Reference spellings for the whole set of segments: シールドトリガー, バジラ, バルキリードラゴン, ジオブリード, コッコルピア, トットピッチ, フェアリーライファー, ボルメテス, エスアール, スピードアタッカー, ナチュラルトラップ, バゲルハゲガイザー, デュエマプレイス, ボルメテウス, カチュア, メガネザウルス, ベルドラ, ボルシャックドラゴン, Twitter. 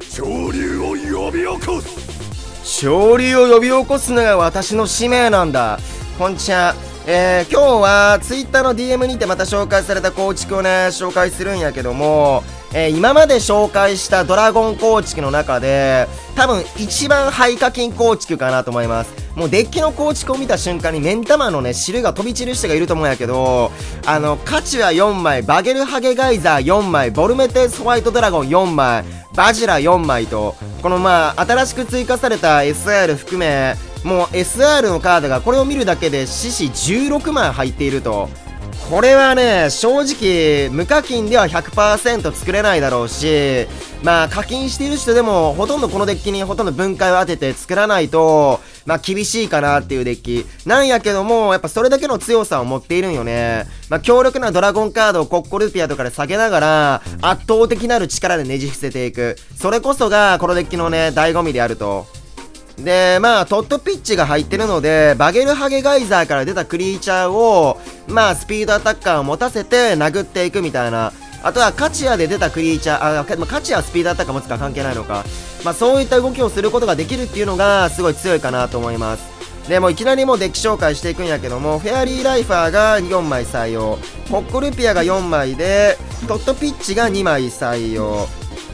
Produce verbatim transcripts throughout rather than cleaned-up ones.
潮流を呼び起こす。潮流を呼び起こすのが私の使命なんだ。こんちゃん、えー、今日は Twitter の ディーエム にてまた紹介された構築をね、紹介するんやけども、えー、今まで紹介したドラゴン構築の中で、多分一番廃課金構築かなと思います。もうデッキの構築を見た瞬間に目ん玉のね、汁が飛び散る人がいると思うんやけど、あの、カチュアよんまい、バゲルハゲガイザーよんまい、ボルメテスホワイトドラゴンよんまい、バジラよんまいと、このまあ、新しく追加された エスアール 含め、もう エスアール のカードがこれを見るだけで獅子じゅうろくまい入っていると。これはね、正直無課金では ひゃくパーセント 作れないだろうし、まあ課金している人でもほとんどこのデッキにほとんど分解を当てて作らないと、まあ厳しいかなっていうデッキなんやけども、やっぱそれだけの強さを持っているんよね。まあ強力なドラゴンカードをコッコルピアとかで下げながら圧倒的なる力でねじ伏せていく。それこそがこのデッキのね、醍醐味であると。で、まあ、トットピッチが入ってるので、バゲルハゲガイザーから出たクリーチャーを、まあ、スピードアタッカーを持たせて殴っていくみたいな。あとは、カチアで出たクリーチャー、あ、まあ、カチアはスピードアタッカー持つか関係ないのか。まあ、そういった動きをすることができるっていうのが、すごい強いかなと思います。で、もういきなりもうデッキ紹介していくんやけども、フェアリーライファーがよんまい採用。ホッコルピアがよんまいで、トットピッチがにまい採用。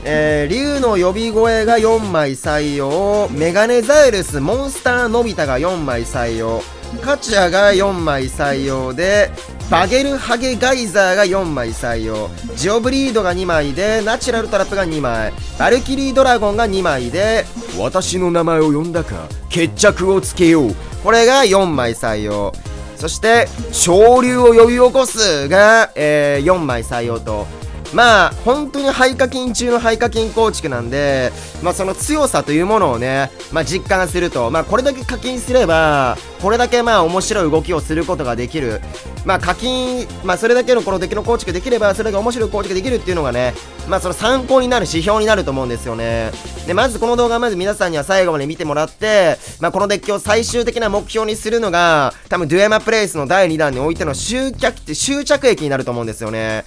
えー、竜の呼び声がよんまい採用、メガネザウルス、モンスターのび太がよんまい採用、カチャがよんまい採用で、バゲルハゲガイザーがよんまい採用、ジオブリードがにまいで、ナチュラルトラップがにまい、バルキリードラゴンがにまいで、私の名前を呼んだか、決着をつけよう。これがよんまい採用。そして、潮流を呼び起こすが、えー、よんまい採用と。まあ、本当に廃課金中の廃課金構築なんで、まあその強さというものをね、まあ実感すると、まあこれだけ課金すれば、これだけまあ面白い動きをすることができる。まあ課金、まあそれだけのこの敵の構築できれば、それだけ面白い構築できるっていうのがね、まあその参考になる指標になると思うんですよね。で、まずこの動画まず皆さんには最後まで見てもらって、まあこのデッキを最終的な目標にするのが、多分デュエマプレイスのだいにだんにおいての終着、終着駅になると思うんですよね。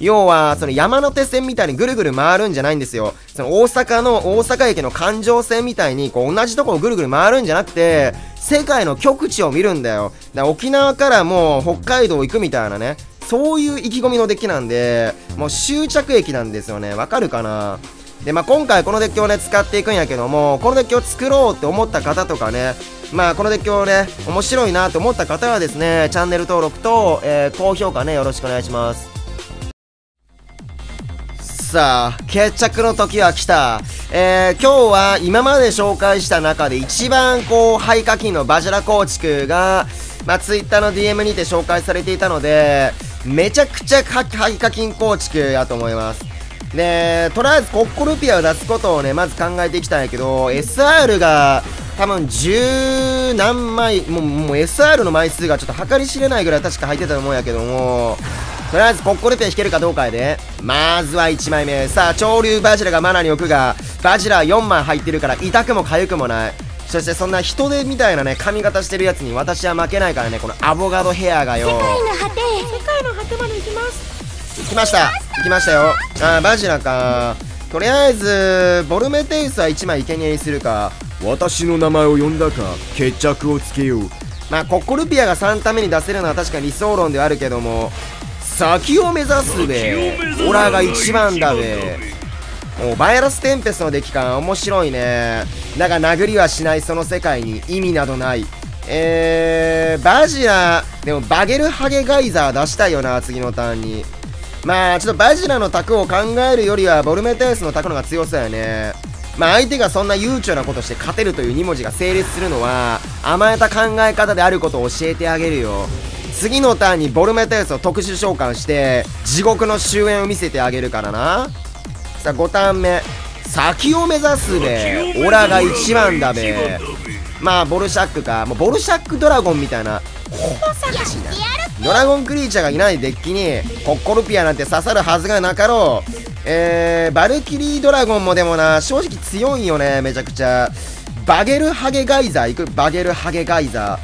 要は、その山手線みたいにぐるぐる回るんじゃないんですよ。その大阪の、大阪駅の環状線みたいに、こう同じとこをぐるぐる回るんじゃなくて、世界の極地を見るんだよ。だから沖縄からもう北海道行くみたいなね。そういう意気込みのデッキなんで、もう終着駅なんですよね。わかるかな？で、まあ今回このデッキをね、使っていくんやけども、このデッキを作ろうって思った方とかね、まあこのデッキをね、面白いなと思った方はですね、チャンネル登録と、えー、高評価ね、よろしくお願いします。さあ、決着の時は来た。えー、今日は今まで紹介した中で一番こう、廃課金のバジラ構築が、まあ、Twitter の ディーエム にて紹介されていたので、めちゃくちゃ廃課金構築やと思います。で、とりあえずコッコルピアを出すことをね、まず考えていきたいんやけど、エスアール が多分十何枚、もう、もう エスアール の枚数がちょっと計り知れないぐらい確か入ってたと思うんやけども、とりあえずコッコルピア引けるかどうかやで。まずはいちまいめ。さあ、潮流バジラがマナに置くが、バジラよんまい入ってるから痛くも痒くもない。そしてそんな人手みたいなね、髪型してるやつに私は負けないからね、このアボガドヘアがよ。世界の果て、世界の果てまで行きます。行きました。行きましたよ。ああ、バジラか。とりあえず、ボルメテウスはいちまい生贄にするか。私の名前を呼んだか、決着をつけよう。まあ、コッコルピアがさんために出せるのは確か理想論ではあるけども、先を目指すべ。オラが一番だべ。もうバイラステンペストのデッキ感面白いね。だが殴りはしないその世界に意味などない。えー、バジラ、でもバゲルハゲガイザー出したいよな、次のターンに。まあ、ちょっとバジラの卓を考えるよりはボルメテウスの卓の方が強そうやね。まあ、相手がそんな悠長なことして勝てるというに文字が成立するのは甘えた考え方であることを教えてあげるよ。次のターンにボルメテウスを特殊召喚して地獄の終焉を見せてあげるからな。さあごターン目、先を目指すべ。オラが一番だべ。まあボルシャックか。もうボルシャックドラゴンみたいなドラゴンクリーチャーがいないデッキにコッコルピアなんて刺さるはずがなかろう。えー、バルキリードラゴンもでもな正直強いよね。めちゃくちゃバゲルハゲガイザーいく。バゲルハゲガイザ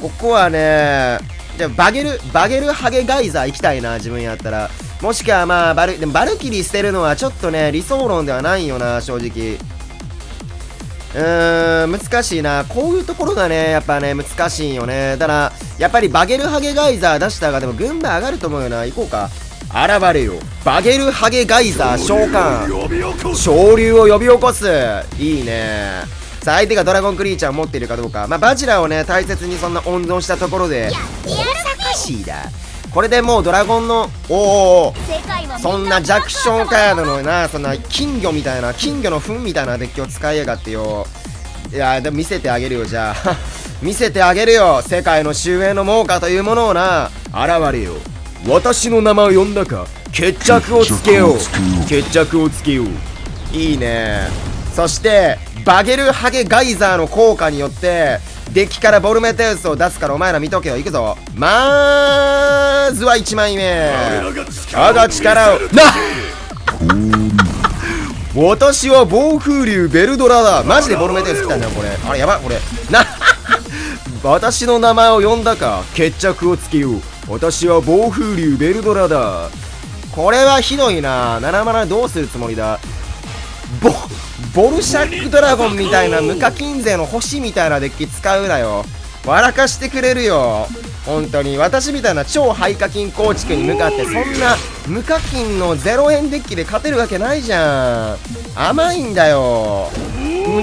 ーここはね、じゃあバゲルバゲルハゲガイザー行きたいな自分やったら。もしくはまあバル、でもバルキリー捨てるのはちょっとね、理想論ではないよな、正直。うーん、難しいな。こういうところがね、やっぱね、難しいよね。ただ、やっぱりバゲルハゲガイザー出したが、でも軍配上がると思うよな。行こうか。現れよ。バゲルハゲガイザー召喚。昇竜を呼び起こす。いいね。さあ、相手がドラゴンクリーチャーを持っているかどうか。まあ、バジラをね、大切にそんな温存したところで、小賢しいだ。これでもうドラゴンの、おお、そんな弱小カードのな、そんな金魚みたいな、金魚の糞みたいなデッキを使いやがってよ。いや、でも見せてあげるよ、じゃあ。見せてあげるよ、世界の終焉の猛火というものをな。現れよ。私の名前を呼んだか、決着をつけよう。決着をつけよう。いいね。そして、バゲルハゲガイザーの効果によって、デッキからボルメテウスを出すからお前ら見とけよ。行くぞ。まーずはいちまいめ、我が力をな私は暴風竜ベルドラだ。マジでボルメテウス来たんだよこれ。あれやばこれな私の名前を呼んだか、決着をつけよう。私は暴風竜ベルドラだ。これはひどいな。ななまるどうするつもりだ。ボボルシャックドラゴンみたいな無課金税の星みたいなデッキ使うなよ。笑かしてくれるよ本当に。私みたいな超廃課金構築に向かってそんな無課金のゼロえんデッキで勝てるわけないじゃん。甘いんだよ。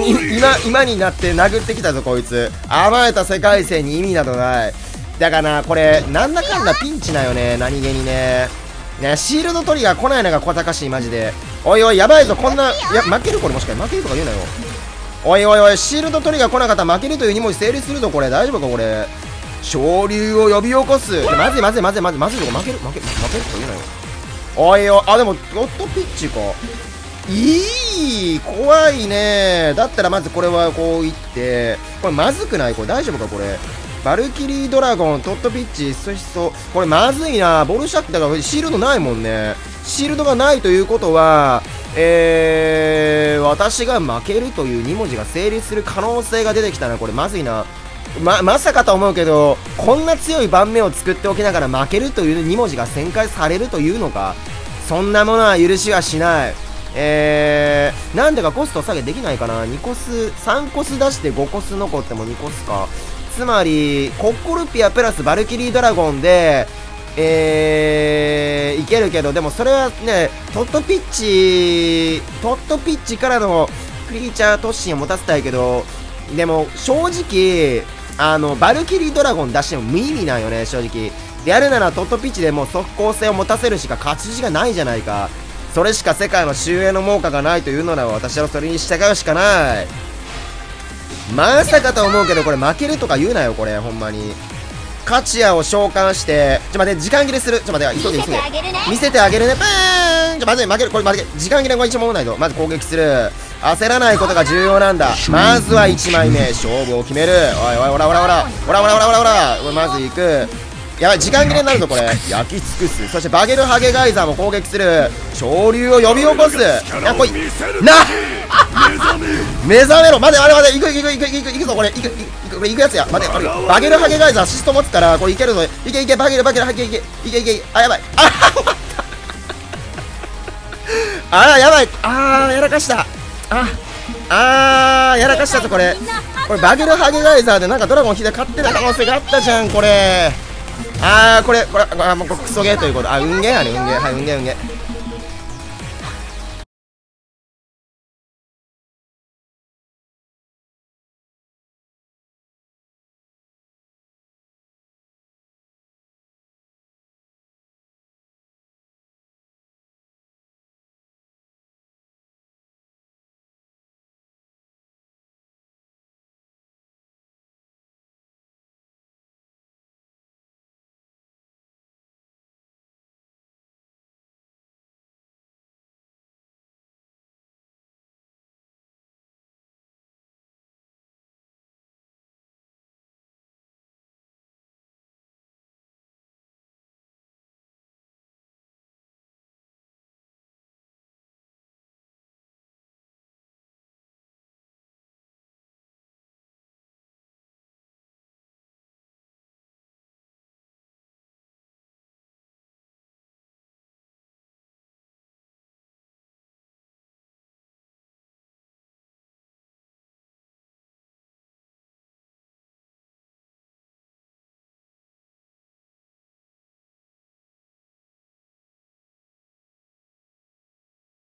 今今になって殴ってきたぞこいつ。甘えた世界線に意味などない。だからな、これなんだかんだピンチだよね、何気にね。ね、シールドトリガー来ないのが小賢しいマジで。おいおいやばいぞこんな。いや負けるこれ、もしかして負けるとか言うなよ。おいおいおい、シールドトリガー来なかったら負けるというにもじ成立するぞこれ。大丈夫かこれ。昇竜を呼び起こす。まずいまずいまずいまずいまずい、負ける負ける負けるとか言うなよ。おいおい、あでもドットピッチか。いい怖いね。だったらまずこれはこういって、これまずくないこれ、大丈夫かこれ。バルキリードラゴン、トットピッチ、そしそ、これまずいな。ボルシャックだからシールドないもんね。シールドがないということは、えー、私が負けるというにもじが成立する可能性が出てきたな。これまずいな。ま、まさかと思うけど、こんな強い盤面を作っておきながら負けるというにもじが旋回されるというのか。そんなものは許しはしない。えー、なんでかコスト下げできないかな。にコス、さんコス出してごコス残ってもにコスか。つまり、コッコルピアプラスバルキリードラゴンで、えー、いけるけど、でもそれはね、トットピッチ、トットピッチからのクリーチャー突進を持たせたいけど、でも正直、あの、バルキリードラゴン出しても無意味なんよね、正直。でやるならトットピッチでもう即効性を持たせるしか勝ち筋がないじゃないか。それしか世界の終焉の猛火がないというなら私はそれに従うしかない。まさかと思うけど、これ負けるとか言うなよ、これ、ほんまに。カチアを召喚して、ちょ、待って、時間切れする。ちょ、待って、急げ、急げ。見せてあげるね、パーン。ちょ、まずい、負ける、これ負ける。時間切れが一問もないぞ。まず攻撃する。焦らないことが重要なんだ。まずはいちまいめ、勝負を決める。おいおい、おらおらおら。おらおらおらおらおら。これまずいく。やばい、時間切れになるぞ、これ。焼き尽くす。そして、バゲルハゲガイザーも攻撃する。昇竜を呼び起こす。あ、来い。な目覚めろ。待て待て待て、行く行く行く行く行くぞこれ、行く行くこれ行くやつや。待て、これバゲルハゲガイザーアシスト持つからこれいけるぞ。いけいけバゲルバゲルハゲいけいけいけ。あやばい、あ終わった。あやばい、あーやらかした。ああーやらかしたぞこれ。これバゲルハゲガイザーでなんかドラゴン引いて勝ってた可能性があったじゃんこれ。あーこれこれこれもうクソゲーということ。あ運ゲーやね、運ゲー、はい運ゲー運ゲー。